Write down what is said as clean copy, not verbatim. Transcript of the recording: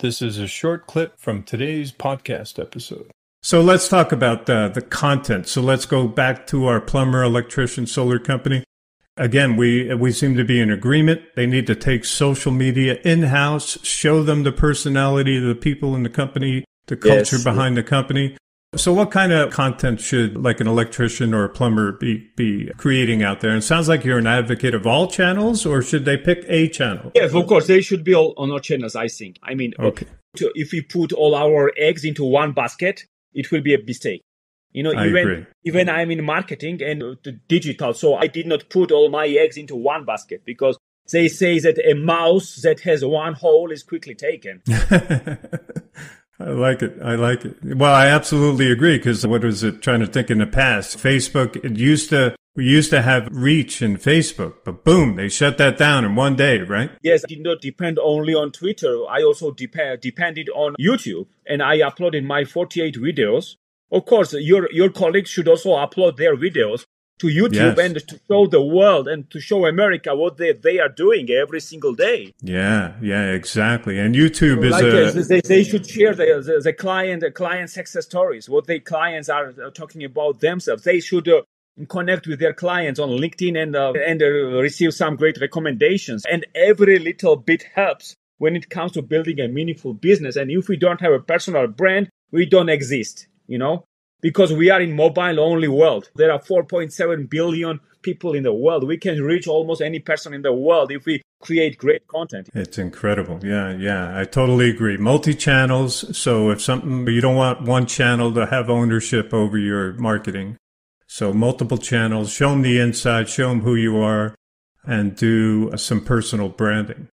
This is a short clip from today's podcast episode. So let's talk about the content. So let's go back to our plumber, electrician, solar company. Again, we seem to be in agreement. They need to take social media in-house, show them the personality of the people in the company, the culture behind the company. So what kind of content should like an electrician or a plumber be creating out there? And it sounds like you're an advocate of all channels, or should they pick a channel? Yes, of course. They should be all on all channels, I think. I mean, if we put all our eggs into one basket, it will be a mistake. You know, even I'm in marketing and digital, so I did not put all my eggs into one basket because they say that a mouse that has one hole is quickly taken. I like it. I like it. Well, I absolutely agree because what was it trying to think in the past? Facebook, we used to have reach in Facebook, but boom, they shut that down in one day, right? Yes, I did not depend only on Twitter. I also depended on YouTube, and I uploaded my 48 videos. Of course, your colleagues should also upload their videos to YouTube and to show the world and to show America what they are doing every single day. Yeah, exactly. And YouTube is they should share the client success stories, what their clients are talking about themselves. They should connect with their clients on LinkedIn and receive some great recommendations. And every little bit helps when it comes to building a meaningful business. And if we don't have a personal brand, we don't exist, you know? Because we are in mobile-only world. There are 4.7 billion people in the world. We can reach almost any person in the world if we create great content. It's incredible. Yeah. I totally agree. Multi-channels. So if something, you don't want one channel to have ownership over your marketing. So multiple channels, show them the inside, show them who you are, and do some personal branding.